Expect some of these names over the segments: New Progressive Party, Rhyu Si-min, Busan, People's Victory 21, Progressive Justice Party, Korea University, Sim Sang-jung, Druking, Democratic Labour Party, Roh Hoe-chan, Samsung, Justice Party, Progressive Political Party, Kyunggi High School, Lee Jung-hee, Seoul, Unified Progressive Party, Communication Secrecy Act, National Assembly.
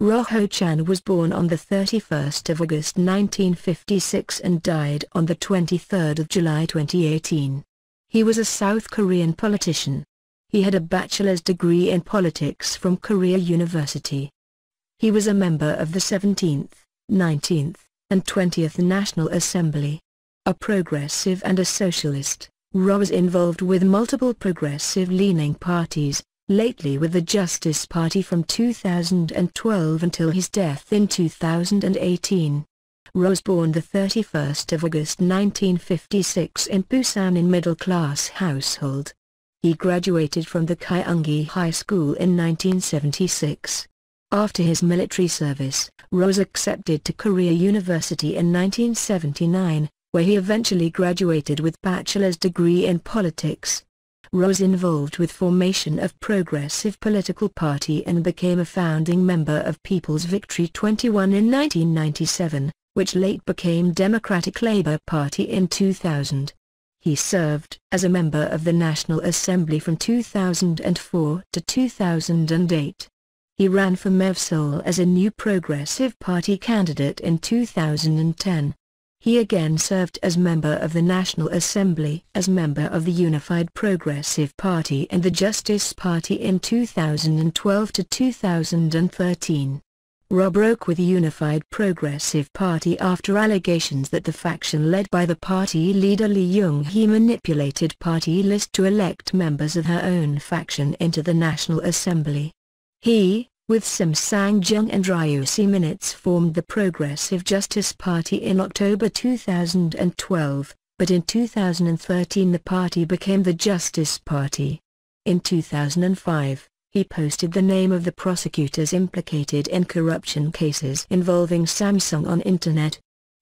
Roh Hoe-chan was born on the 31st of August 1956 and died on the 23rd of July 2018. He was a South Korean politician. He had a bachelor's degree in politics from Korea University. He was a member of the 17th, 19th, and 20th National Assembly. A progressive and a socialist, Roh was involved with multiple progressive-leaning parties, lately with the Justice Party from 2012 until his death in 2018. Roh was born the 31st of August 1956 in Busan in middle-class household. He graduated from the Kyunggi High School in 1976. After his military service, Roh was accepted to Korea University in 1979, where he eventually graduated with bachelor's degree in politics. Roh was involved with formation of Progressive Political Party and became a founding member of People's Victory 21 in 1997, which late became Democratic Labour Party in 2000. He served as a member of the National Assembly from 2004 to 2008. He ran for Mayor of Seoul as a New Progressive Party candidate in 2010. He again served as member of the National Assembly, as member of the Unified Progressive Party and the Justice Party in 2012 to 2013. Roh broke with the Unified Progressive Party after allegations that the faction led by the party leader Lee Jung-hee manipulated party list to elect members of her own faction into the National Assembly. He, with Sim Sang-jung and Rhyu Si-min, formed the Progressive Justice Party in October 2012, but in 2013 the party became the Justice Party. In 2005, he posted the name of the prosecutors implicated in corruption cases involving Samsung on Internet.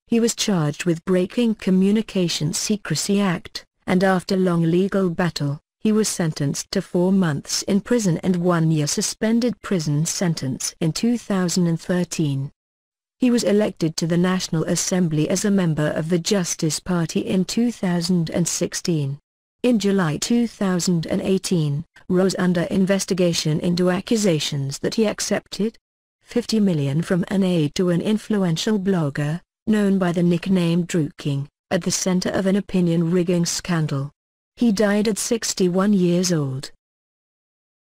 He was charged with breaking Communication Secrecy Act, and after long legal battle, he was sentenced to 4 months in prison and 1 year suspended prison sentence in 2013. He was elected to the National Assembly as a member of the Justice Party in 2016. In July 2018, Roh was under investigation into accusations that he accepted $50 million from an aide to an influential blogger, known by the nickname Druking, at the center of an opinion rigging scandal. He died at 61 years old.